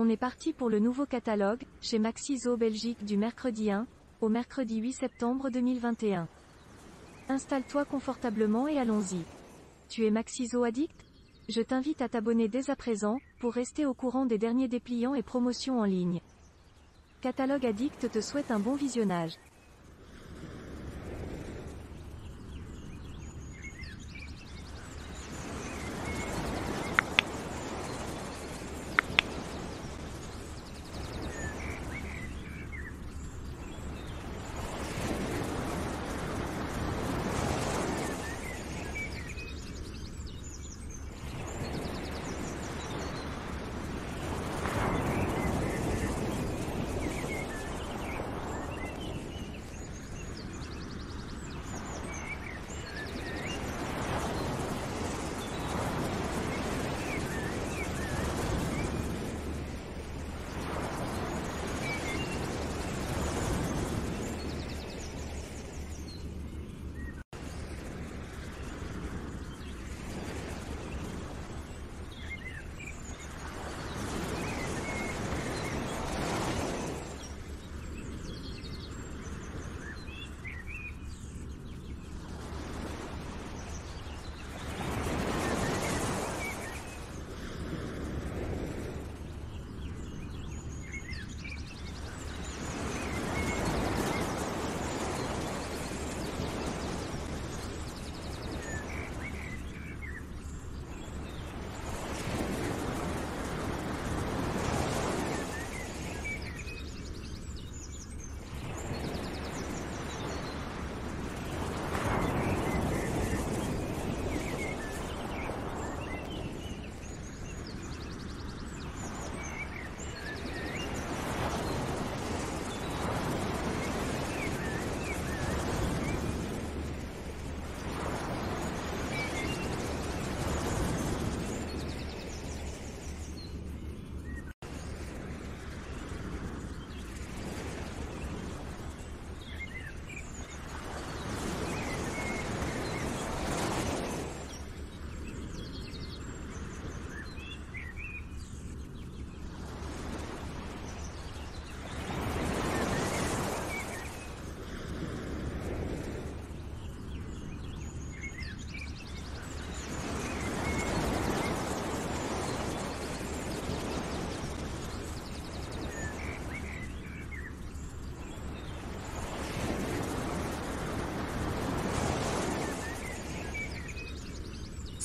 On est parti pour le nouveau catalogue, chez Maxi Zoo Belgique du mercredi 1 au mercredi 8 septembre 2021. Installe-toi confortablement et allons-y. Tu es Maxi Zoo Addict? Je t'invite à t'abonner dès à présent, pour rester au courant des derniers dépliants et promotions en ligne. Catalogue Addict te souhaite un bon visionnage.